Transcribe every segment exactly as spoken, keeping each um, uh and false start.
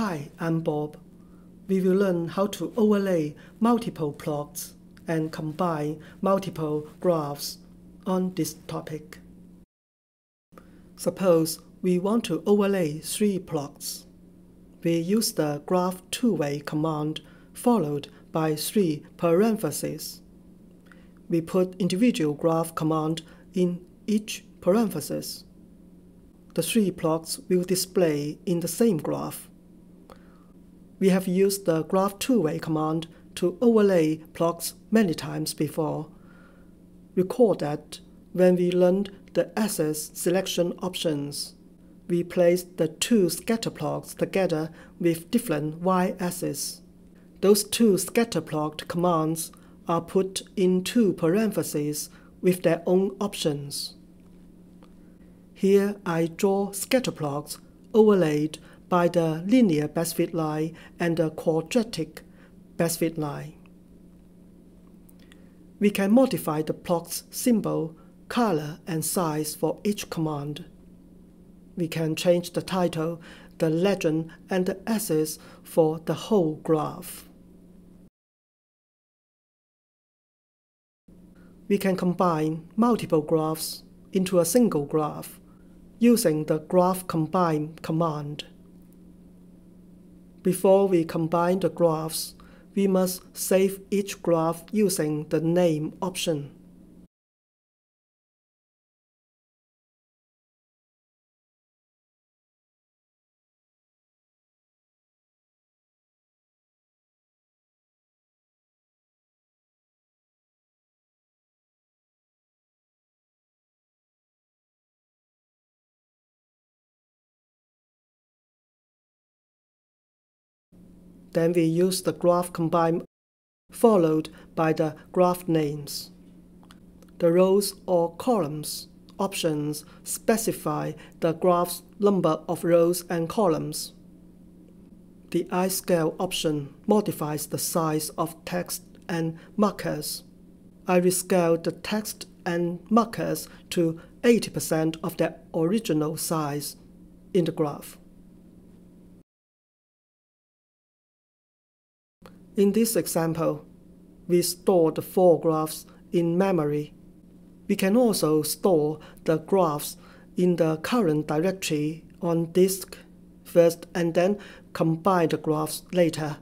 Hi, I'm Bob. We will learn how to overlay multiple plots and combine multiple graphs on this topic. Suppose we want to overlay three plots. We use the graph two-way command followed by three parentheses. We put individual graph command in each parenthesis. The three plots will display in the same graph. We have used the graph two-way command to overlay plots many times before. Recall that when we learned the axis selection options, we placed the two scatter plots together with different y-axes. Those two scatter plot commands are put in two parentheses with their own options. Here I draw scatter plots overlaid by the linear best fit line and the quadratic best fit line. We can modify the plot's symbol, color, and size for each command. We can change the title, the legend, and the axis for the whole graph. We can combine multiple graphs into a single graph using the graph combine command. Before we combine the graphs, we must save each graph using the name option. Then we use the graph combine followed by the graph names. The rows or columns options specify the graph's number of rows and columns. The iScale option modifies the size of text and markers. I rescaled the text and markers to eighty percent of their original size in the graph. In this example, we store the four graphs in memory. We can also store the graphs in the current directory on disk first and then combine the graphs later.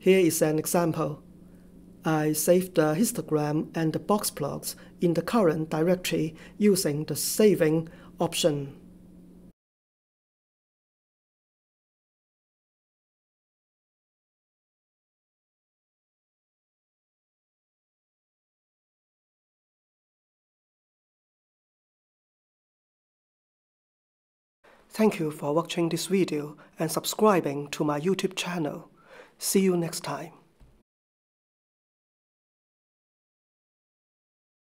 Here is an example. I saved the histogram and the box plots in the current directory using the saving option. Thank you for watching this video and subscribing to my YouTube channel. See you next time.